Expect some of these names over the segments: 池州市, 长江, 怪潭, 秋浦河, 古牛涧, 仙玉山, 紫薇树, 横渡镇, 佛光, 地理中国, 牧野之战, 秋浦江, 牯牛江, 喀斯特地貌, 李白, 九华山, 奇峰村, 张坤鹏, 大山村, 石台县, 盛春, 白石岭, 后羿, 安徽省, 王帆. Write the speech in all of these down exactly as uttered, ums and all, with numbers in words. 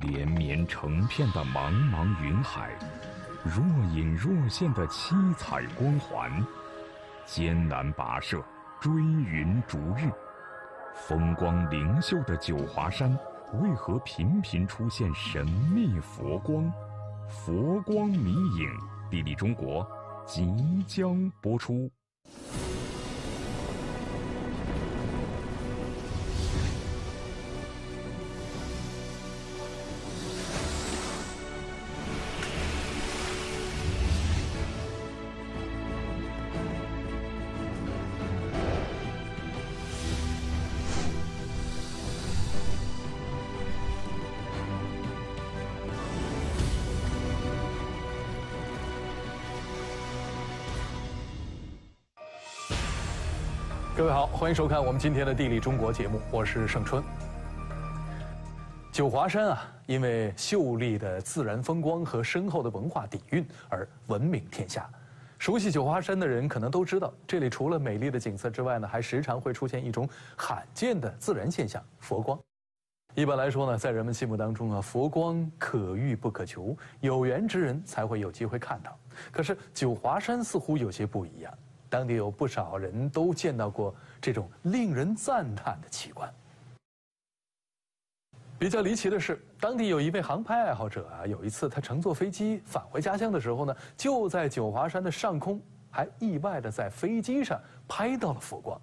连绵成片的茫茫云海，若隐若现的七彩光环，艰难跋涉，追云逐日。风光灵秀的九华山，为何频频出现神秘佛光？佛光迷影，地理中国即将播出。 各位好，欢迎收看我们今天的《地理中国》节目，我是盛春。九华山啊，因为秀丽的自然风光和深厚的文化底蕴而闻名天下。熟悉九华山的人可能都知道，这里除了美丽的景色之外呢，还时常会出现一种罕见的自然现象——佛光。一般来说呢，在人们心目当中啊，佛光可遇不可求，有缘之人才会有机会看到。可是九华山似乎有些不一样。 当地有不少人都见到过这种令人赞叹的奇观。比较离奇的是，当地有一位航拍爱好者啊，有一次他乘坐飞机返回家乡的时候呢，就在九华山的上空，还意外的在飞机上拍到了佛光。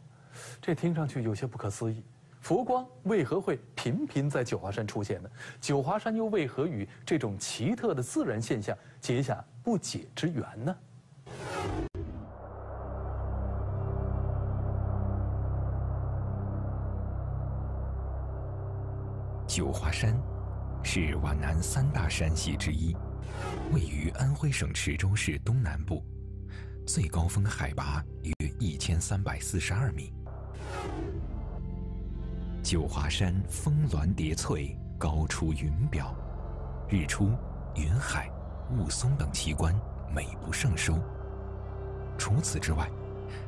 这听上去有些不可思议，佛光为何会频频在九华山出现呢？九华山又为何与这种奇特的自然现象结下不解之缘呢？ 九华山是皖南三大山系之一，位于安徽省池州市东南部，最高峰海拔约一千三百四十二米。九华山峰峦叠翠，高出云表，日出、云海、雾凇等奇观美不胜收。除此之外，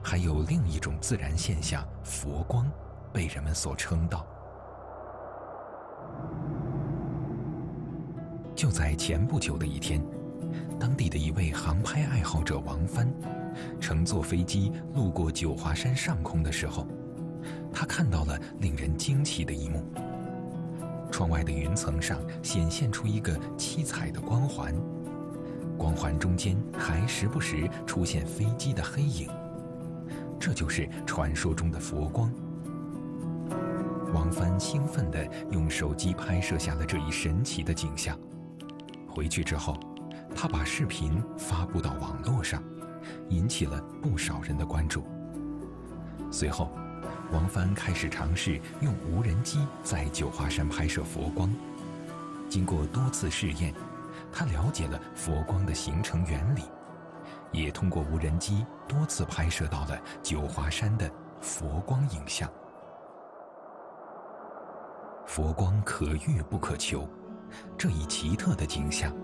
还有另一种自然现象——佛光，被人们所称道。 就在前不久的一天，当地的一位航拍爱好者王帆，乘坐飞机路过九华山上空的时候，他看到了令人惊奇的一幕：窗外的云层上显现出一个七彩的光环，光环中间还时不时出现飞机的黑影，这就是传说中的佛光。 王帆兴奋地用手机拍摄下了这一神奇的景象。回去之后，他把视频发布到网络上，引起了不少人的关注。随后，王帆开始尝试用无人机在九华山拍摄佛光。经过多次试验，他了解了佛光的形成原理，也通过无人机多次拍摄到了九华山的佛光影像。 佛光可遇不可求，这一奇特的景象，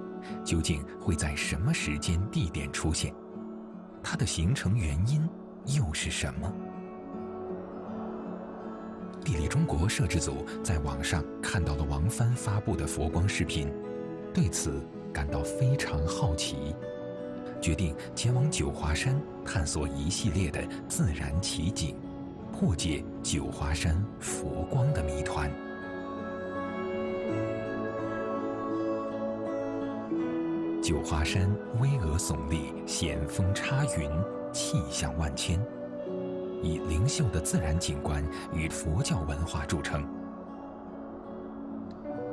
究竟会在什么时间地点出现？它的形成原因又是什么？地理中国摄制组在网上看到了王帆发布的佛光视频，对此感到非常好奇，决定前往九华山探索一系列的自然奇景，破解九华山佛光的谜团。 九华山巍峨耸立，险峰插云，气象万千，以灵秀的自然景观与佛教文化著称。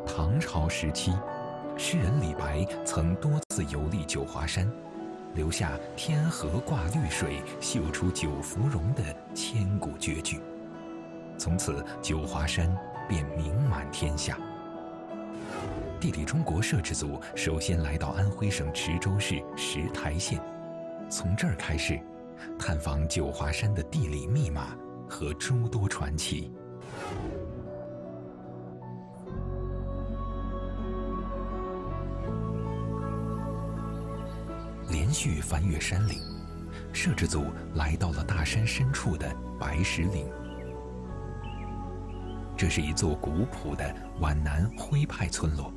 唐朝时期，诗人李白曾多次游历九华山，留下“天河挂绿水，秀出九芙蓉”的千古绝句。从此，九华山便名满天下。 地理中国摄制组首先来到安徽省池州市石台县，从这儿开始，探访九华山的地理密码和诸多传奇。连续翻越山岭，摄制组来到了大山深处的白石岭。这是一座古朴的皖南徽派村落。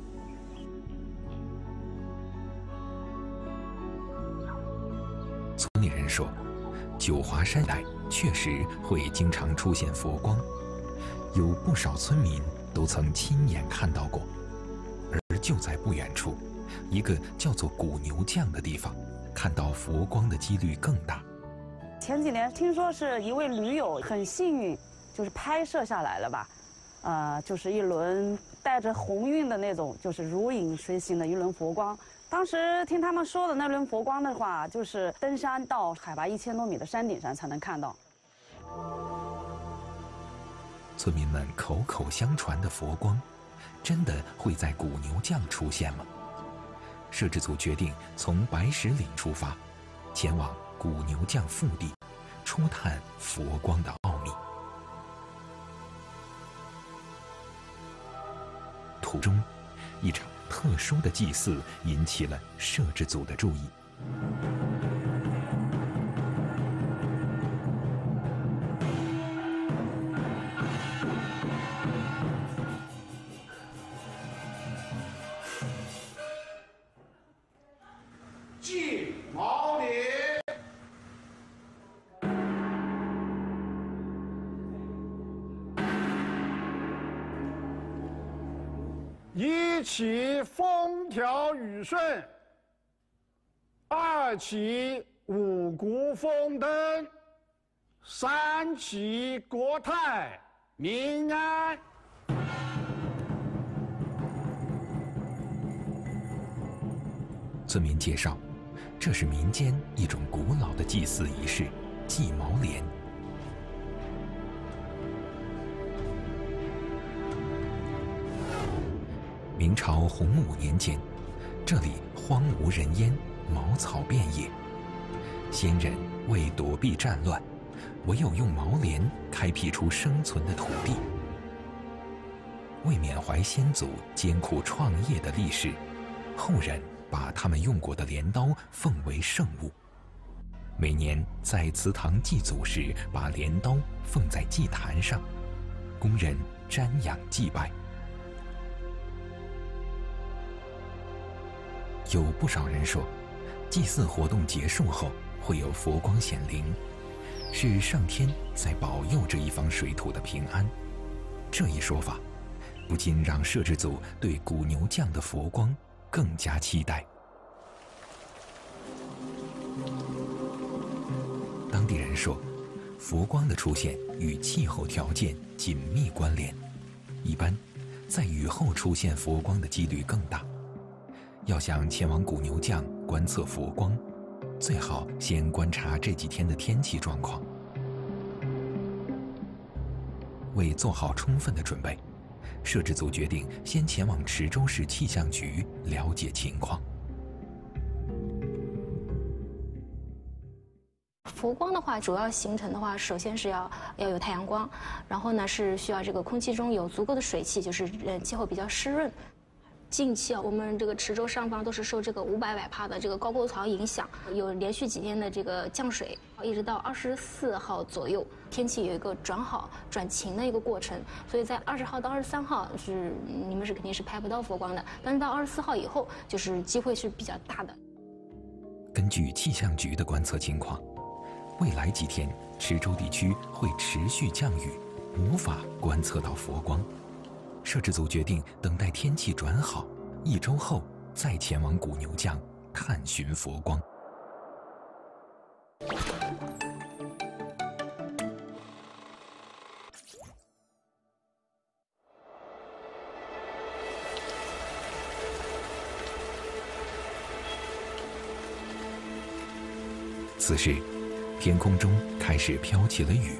村里人说，九华山带确实会经常出现佛光，有不少村民都曾亲眼看到过。而就在不远处，一个叫做古牛将的地方，看到佛光的几率更大。前几年听说是一位驴友很幸运，就是拍摄下来了吧，呃，就是一轮带着红晕的那种，就是如影随形的一轮佛光。 当时听他们说的那轮佛光的话，就是登山到海拔一千多米的山顶上才能看到。村民们口口相传的佛光，真的会在古牛将出现吗？摄制组决定从白石岭出发，前往古牛将腹地，初探佛光的奥秘。途中，一场 特殊的祭祀引起了摄制组的注意。祭毛林。一起 风调雨顺，二起五谷丰登，三起国泰民安。村民介绍，这是民间一种古老的祭祀仪式——祭毛莲。 明朝洪武年间，这里荒无人烟，茅草遍野。先人为躲避战乱，唯有用毛莲开辟出生存的土地。为缅怀先祖艰苦创业的历史，后人把他们用过的镰刀奉为圣物。每年在祠堂祭祖时，把镰刀放在祭坛上，工人瞻仰祭拜。 有不少人说，祭祀活动结束后会有佛光显灵，是上天在保佑这一方水土的平安。这一说法，不禁让摄制组对古牛将的佛光更加期待。当地人说，佛光的出现与气候条件紧密关联，一般在雨后出现佛光的几率更大。 要想前往古牛将观测佛光，最好先观察这几天的天气状况。为做好充分的准备，摄制组决定先前往池州市气象局了解情况。佛光的话，主要形成的话，首先是要要有太阳光，然后呢是需要这个空气中有足够的水汽，就是嗯气候比较湿润。 近期啊，我们这个池州上方都是受这个五百崴帕的这个高沟槽影响，有连续几天的这个降水，一直到二十四号左右，天气有一个转好转晴的一个过程。所以在二十号到二十三号是你们是肯定是拍不到佛光的，但是到二十四号以后，就是机会是比较大的。根据气象局的观测情况，未来几天池州地区会持续降雨，无法观测到佛光。 摄制组决定等待天气转好，一周后再前往古牛将探寻佛光。此时，天空中开始飘起了雨，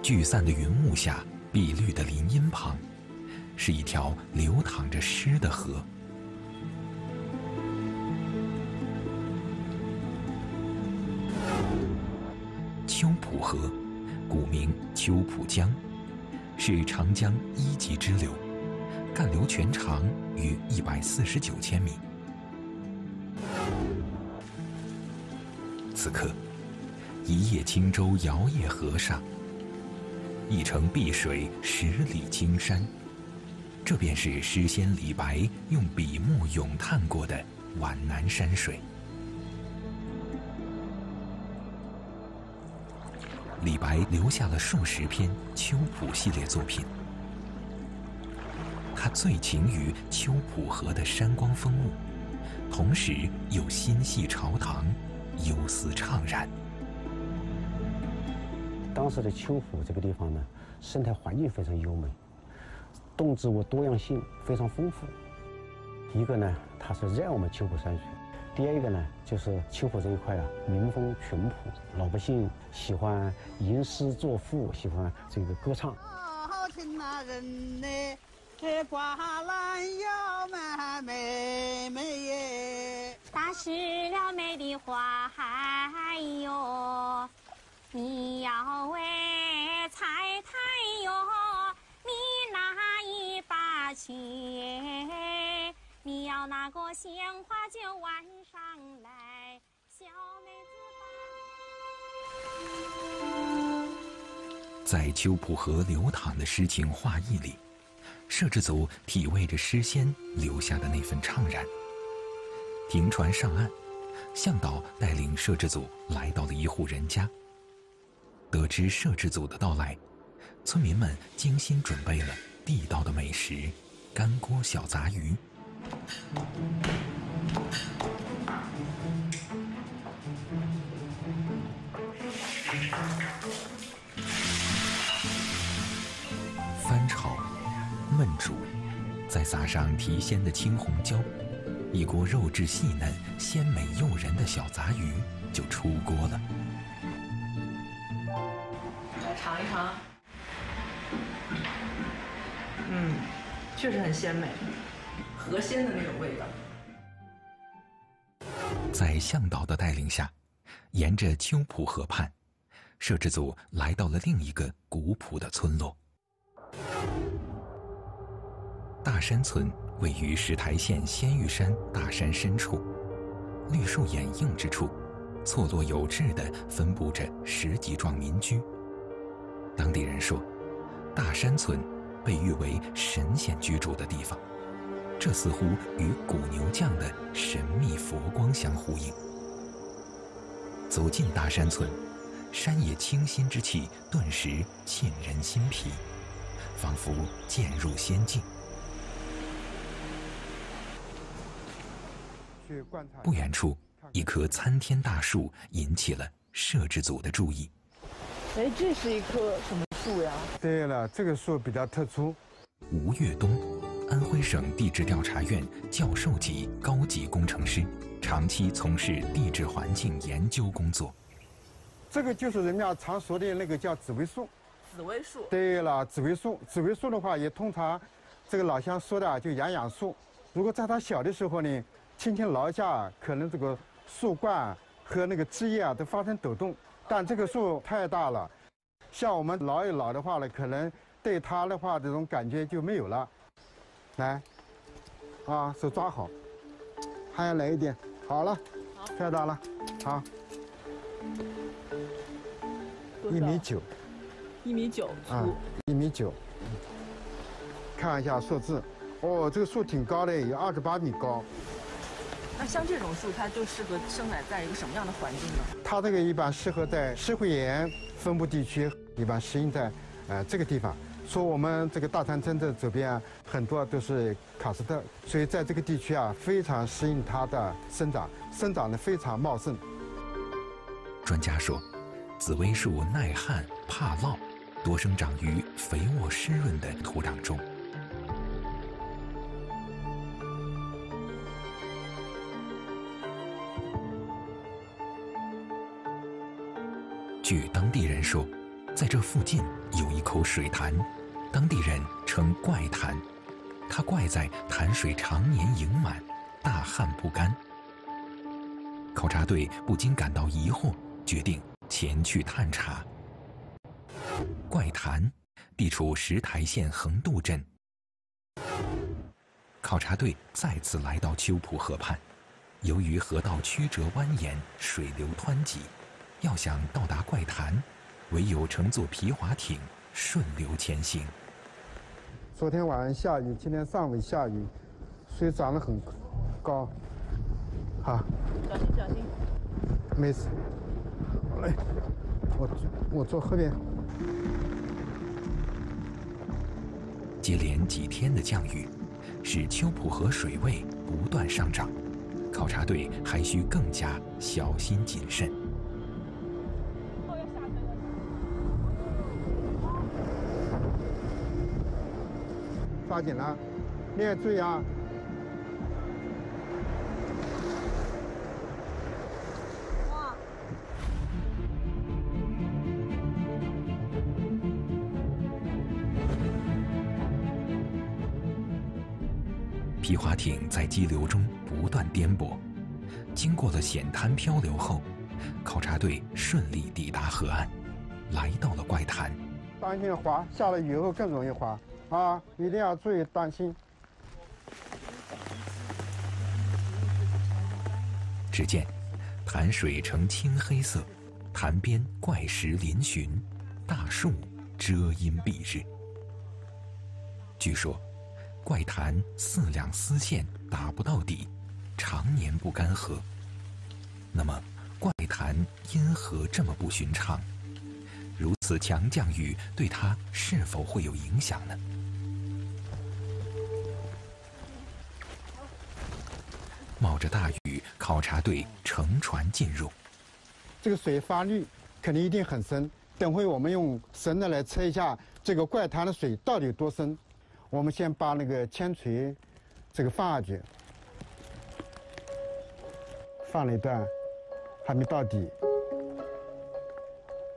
聚散的云雾下， 碧绿的林荫旁，是一条流淌着诗的河。秋浦河，古名秋浦江，是长江一级支流，干流全长约一百四十九千米。此刻，一叶轻舟摇曳河上，一城碧水十里青山，这便是诗仙李白用笔墨咏叹过的皖南山水。李白留下了数十篇秋浦系列作品，他醉情于秋浦河的山光风物，同时又心系朝堂，忧思怅然。当时的秋浦这个地方呢，生态环境非常优美，动植物多样性非常丰富。一个呢，它是热爱我们秋浦山水。 第二个呢，就是秋浦这一块啊，民风淳朴，老百姓喜欢吟诗作赋，喜欢这个歌唱。好听那人呢，这挂兰腰满妹妹耶，打湿了美的花哟，你要为采苔哟，你拿一把钱。 你要拿个鲜花就挽上来，小妹子吧。在秋浦河流淌的诗情画意里，摄制组体味着诗仙留下的那份怅然。停船上岸，向导带领摄制组来到了一户人家。得知摄制组的到来，村民们精心准备了地道的美食——干锅小杂鱼。 翻炒、焖煮，再撒上提鲜的青红椒，一锅肉质细嫩、鲜美诱人的小杂鱼就出锅了。来尝一尝，嗯，确实很鲜美。 河鲜的那种味道。在向导的带领下，沿着秋浦河畔，摄制组来到了另一个古朴的村落。大山村位于石台县仙玉山大山深处，绿树掩映之处，错落有致地分布着十几幢民居。当地人说，大山村被誉为神仙居住的地方。 这似乎与古牛将的神秘佛光相呼应。走进大山村，山野清新之气顿时沁人心脾，仿佛渐入仙境。不远处，一棵参天大树引起了摄制组的注意。哎，这是一棵什么树呀？对了，这个树比较特殊。吴越东。 安徽省地质调查院教授级高级工程师，长期从事地质环境研究工作。这个就是人家常说的那个叫紫薇树。紫薇树。对了，紫薇树，紫薇树的话也通常，这个老乡说的就养养树。如果在它小的时候呢，轻轻挠一下，可能这个树冠和那个枝叶啊都发生抖动。但这个树太大了，像我们挠一挠的话呢，可能对它的话这种感觉就没有了。 来，啊，手抓好，还要来一点，好了，好太大了，好，一米九，一米九粗，啊，一米九，看一下数字，哦，这个树挺高的，有二十八米高。那像这种树，它就适合生长在一个什么样的环境呢？它这个一般适合在石灰岩分布地区，一般适应在，呃，这个地方。 说我们这个大山村的周边啊，很多都是喀斯特，所以在这个地区啊，非常适应它的生长，生长得非常茂盛。专家说，紫薇树耐旱怕涝，多生长于肥沃湿润的土壤中。据当地人说。 在这附近有一口水潭，当地人称怪潭。它怪在潭水常年盈满，大旱不干。考察队不禁感到疑惑，决定前去探查。怪潭地处石台县横渡镇。考察队再次来到秋浦河畔，由于河道曲折蜿蜒，水流湍急，要想到达怪潭，唯有乘坐皮划艇顺流前行。昨天晚上下雨，今天上午下雨，水涨得很高。好，小心小心。没事。好嘞，我我坐后边。 接连几天的降雨，使秋浦河水位不断上涨，考察队还需更加小心谨慎。抓紧了，你也注意啊！哇！皮划艇在激流中不断颠簸，经过了险滩漂流后，考察队顺利抵达河岸，来到了怪潭。当心滑，下了雨后更容易滑啊！一定要注意当心。只见潭水呈青黑色，潭边怪石嶙峋，大树遮阴蔽日。据说。 怪潭四两丝线打不到底，常年不干涸。那么，怪潭因何这么不寻常？如此强降雨对它是否会有影响呢？冒着大雨，考察队乘船进入。这个水发绿，肯定一定很深。等会我们用绳子来测一下这个怪潭的水到底有多深。 我们先把那个铅锤，这个放下去，放了一段，还没到底。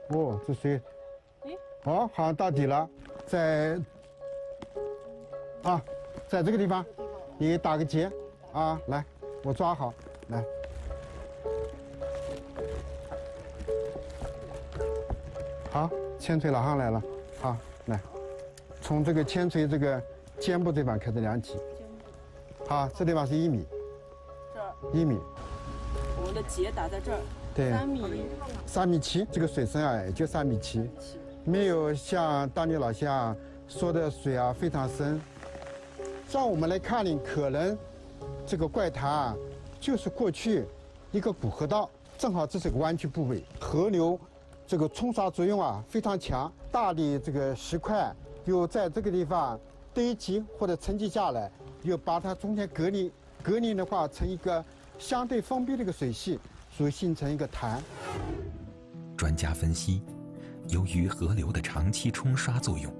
哦，这水，哦，好像到底了，在，啊，在这个地方，你打个结，啊，来，我抓好，来，好，铅锤拿上来了，好，来。 从这个铅锤这个肩部这边开始量起，好，这地方是一米，这儿一米，我们的结打在这儿，对，三米，三米七，这个水深啊也就三米七，没有像当地老乡说的水啊非常深。让我们来看呢，可能这个怪潭啊，就是过去一个古河道，正好这是个弯曲部位，河流这个冲刷作用啊非常强，大的这个石块。 又在这个地方堆积或者沉积下来，又把它中间隔离，隔离的话成一个相对封闭的一个水系，所以形成一个潭。专家分析，由于河流的长期冲刷作用，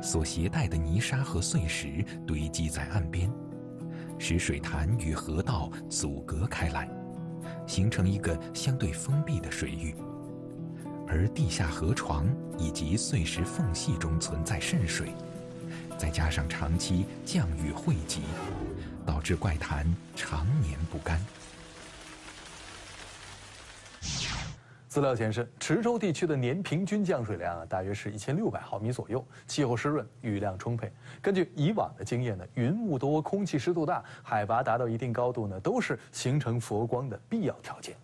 所携带的泥沙和碎石堆积在岸边，使水潭与河道阻隔开来，形成一个相对封闭的水域。 而地下河床以及碎石缝隙中存在渗水，再加上长期降雨汇集，导致怪潭常年不干。资料显示，池州地区的年平均降水量啊，大约是一千六百毫米左右，气候湿润，雨量充沛。根据以往的经验呢，云雾多、空气湿度大、海拔达到一定高度呢，都是形成佛光的必要条件。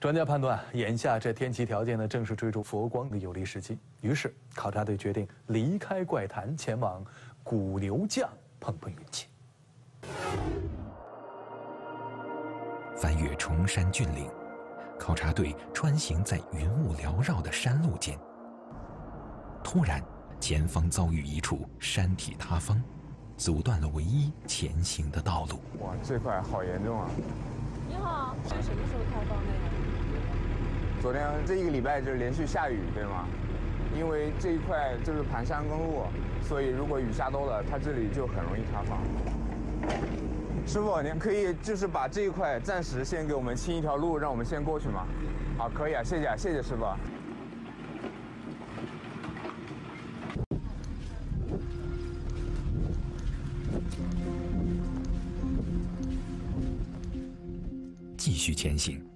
专家判断，眼下这天气条件呢，正是追逐佛光的有利时机。于是，考察队决定离开怪潭，前往古流涧碰碰运气。翻越崇山峻岭，考察队穿行在云雾缭绕的山路间。突然，前方遭遇一处山体塌方，阻断了唯一前行的道路。哇，这块好严重啊！你好，是什么时候塌方的？ 昨天这一个礼拜就是连续下雨，对吗？因为这一块就是盘山公路，所以如果雨下多了，它这里就很容易塌方。师傅，您可以就是把这一块暂时先给我们清一条路，让我们先过去吗？好，可以啊，谢谢啊，谢谢师傅。继续前行。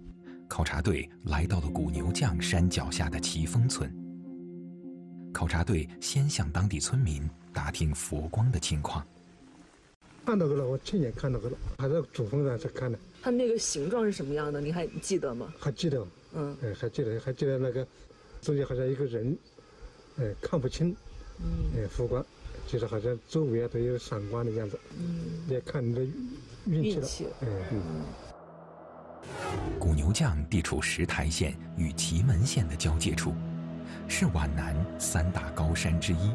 考察队来到了古牛涧山脚下的奇峰村。考察队先向当地村民打听佛光的情况。看到过了，我亲眼看到过了，还在主峰上是看的。它那个形状是什么样的？你还记得吗？还记得，嗯，哎，还记得，还记得那个中间好像一个人，哎，看不清，嗯，哎，浮光，就是好像周围啊都有闪光的样子，嗯，也看你的运气了，气哎，嗯。嗯 古牛将地处石台县与祁门县的交界处，是皖南三大高山之一，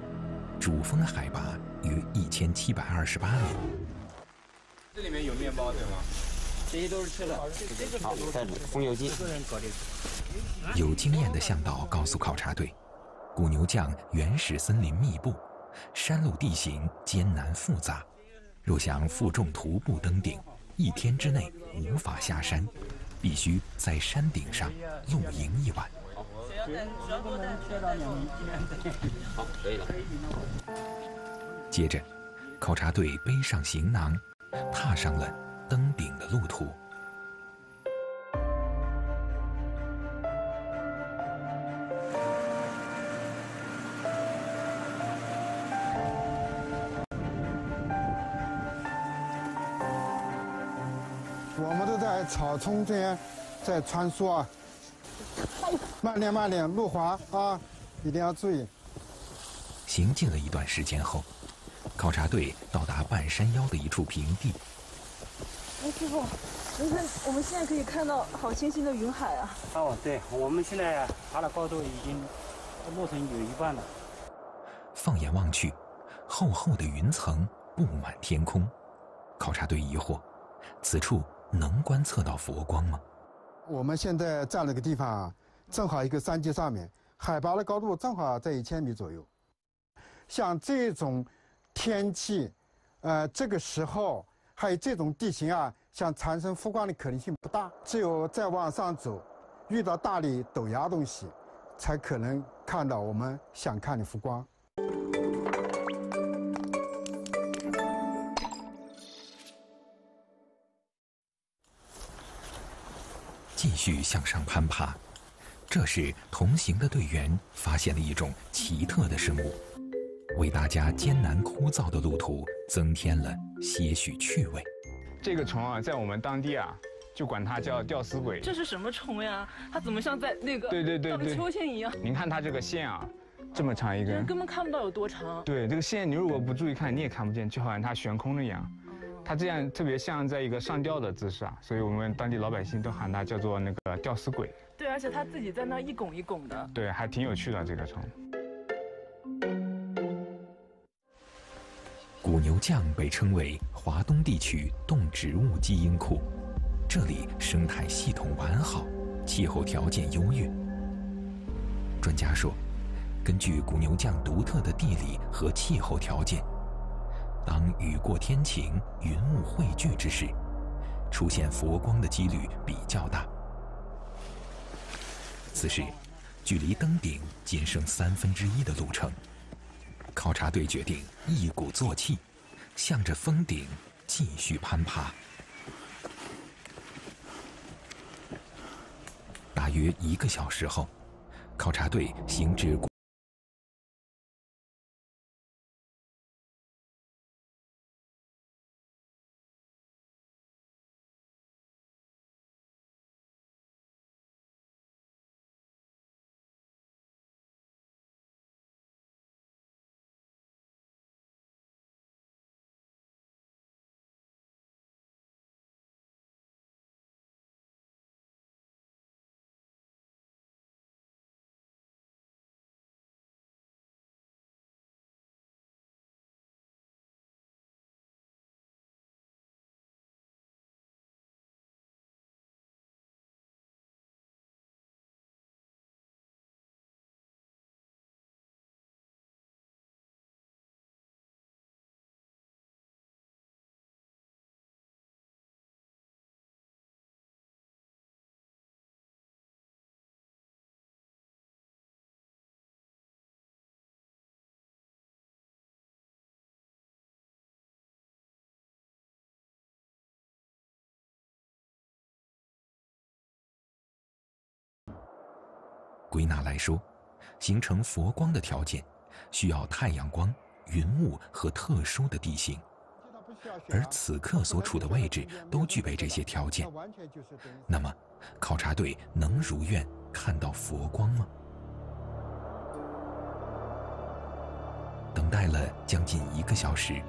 主峰的海拔约一千七百二十八米。这里面有面包对吗？这些都是吃的。好，带着风油精。有经验的向导告诉考察队，古牛将原始森林密布，山路地形艰难复杂，若想负重徒步登顶。 一天之内无法下山，必须在山顶上露营一晚。好，可以了。接着，考察队背上行囊，踏上了登顶的路途。草丛这样在穿梭啊，慢点慢点，路滑啊，一定要注意。行进了一段时间后，考察队到达半山腰的一处平地。哎，师傅，您看，我们现在可以看到好清新的云海啊！哦，对，我们现在爬的高度已经落成有一半了。放眼望去，厚厚的云层布满天空。考察队疑惑，此处。 能观测到佛光吗？我们现在站这个地方啊，正好一个山脊上面，海拔的高度正好在一千米左右。像这种天气，呃，这个时候还有这种地形啊，想产生佛光的可能性不大。只有再往上走，遇到大理陡崖东西，才可能看到我们想看的佛光。 继续向上攀爬，这时同行的队员发现了一种奇特的生物，为大家艰难枯燥的路途增添了些许趣味。这个虫啊，在我们当地啊，就管它叫吊死鬼。这是什么虫呀？它怎么像在那个对对对对秋千一样？您看它这个线啊，这么长一根，根本看不到有多长。对，这个线你如果不注意看，你也看不见，就好像它悬空了一样。 它这样特别像在一个上吊的姿势啊，所以我们当地老百姓都喊它叫做那个吊死鬼。对，而且它自己在那一拱一拱的。对，还挺有趣的这个虫。古牛将被称为华东地区动植物基因库，这里生态系统完好，气候条件优越。专家说，根据古牛将独特的地理和气候条件。 当雨过天晴、云雾汇聚之时，出现佛光的几率比较大。此时，距离登顶仅剩三分之一的路程，考察队决定一鼓作气，向着峰顶继续攀爬。大约一个小时后，考察队行至。 归纳来说，形成佛光的条件需要太阳光、云雾和特殊的地形。而此刻所处的位置都具备这些条件。那么，考察队能如愿看到佛光吗？等待了将近一个小时，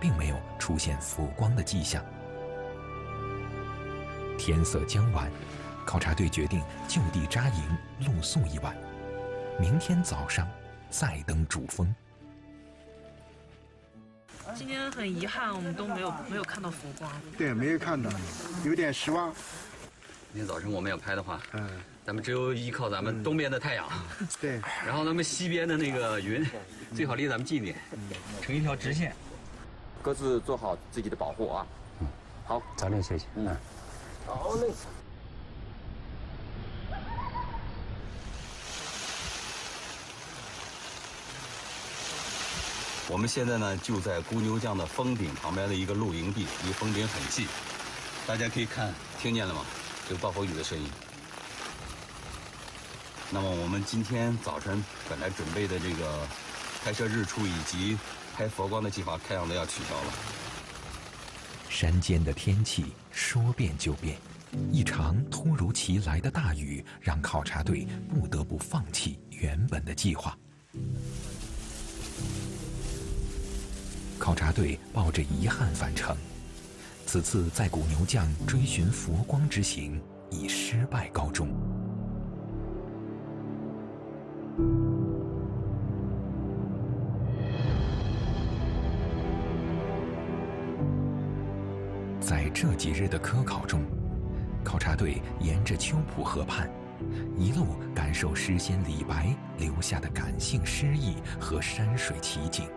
并没有出现佛光的迹象。天色将晚，考察队决定就地扎营露宿一晚，明天早上再登主峰。 今天很遗憾，我们都没有没有看到佛光。对，没有看到，有点失望。今天早晨我们要拍的话，嗯，咱们只有依靠咱们东边的太阳，嗯、对，然后咱们西边的那个云，最好离咱们近点，成一条直线。各自做好自己的保护啊。嗯，好，早点休息。嗯，好嘞。我们现在呢就在牯牛江的峰顶旁边的一个露营地，离峰顶很近。大家可以看，听见了吗？这个暴风雨的声音。那么我们今天早晨本来准备的这个拍摄日出以及拍佛光的计划，看样子要取消了。山间的天气说变就变，一场突如其来的大雨让考察队不得不放弃原本的计划。 考察队抱着遗憾返程，此次在牯牛江追寻佛光之行以失败告终。在这几日的科考中，考察队沿着丘浦河畔，一路感受诗仙李白留下的感性诗意和山水奇景。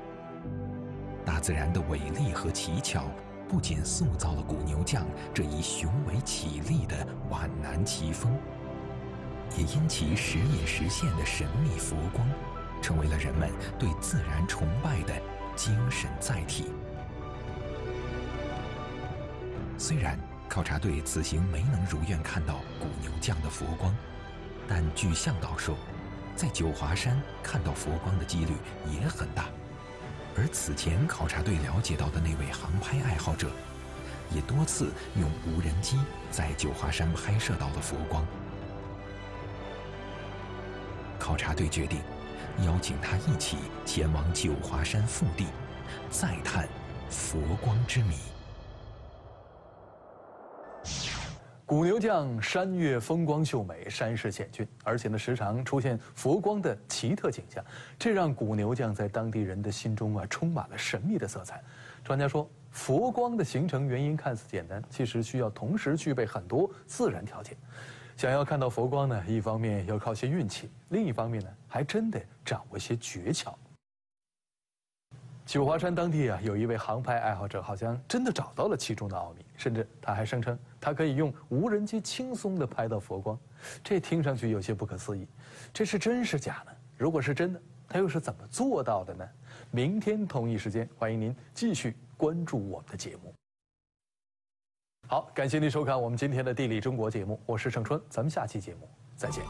大自然的伟力和奇巧，不仅塑造了牯牛将这一雄伟绮丽的皖南奇峰，也因其时隐时现的神秘佛光，成为了人们对自然崇拜的精神载体。虽然考察队此行没能如愿看到牯牛将的佛光，但据向导说，在九华山看到佛光的几率也很大。 而此前考察队了解到的那位航拍爱好者，也多次用无人机在九华山拍摄到了佛光。考察队决定邀请他一起前往九华山腹地，再探佛光之谜。牯牛将山岳风光秀美，山势险峻，而且呢时常出现佛光的奇特景象，这让牯牛将在当地人的心中啊充满了神秘的色彩。专家说，佛光的形成原因看似简单，其实需要同时具备很多自然条件。想要看到佛光呢，一方面要靠些运气，另一方面呢，还真得掌握些诀窍。 九华山当地啊，有一位航拍爱好者，好像真的找到了其中的奥秘，甚至他还声称他可以用无人机轻松地拍到佛光，这听上去有些不可思议。这是真是假呢？如果是真的，他又是怎么做到的呢？明天同一时间，欢迎您继续关注我们的节目。好，感谢您收看我们今天的《地理中国》节目，我是盛春，咱们下期节目再见。